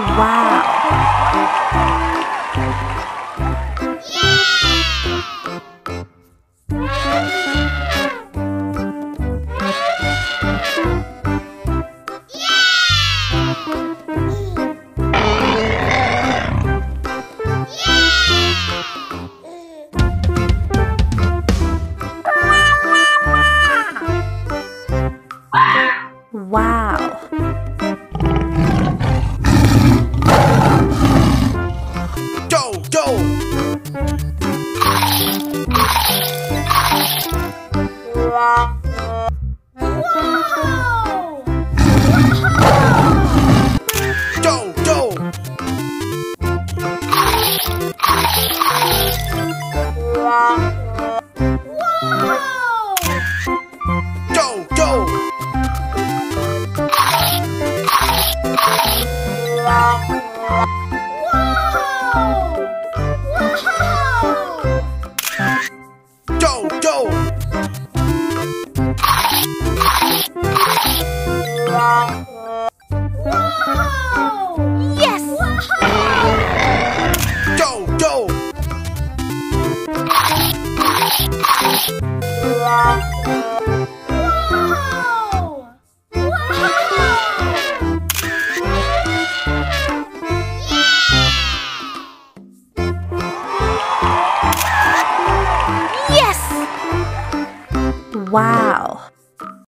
Wow! Wow.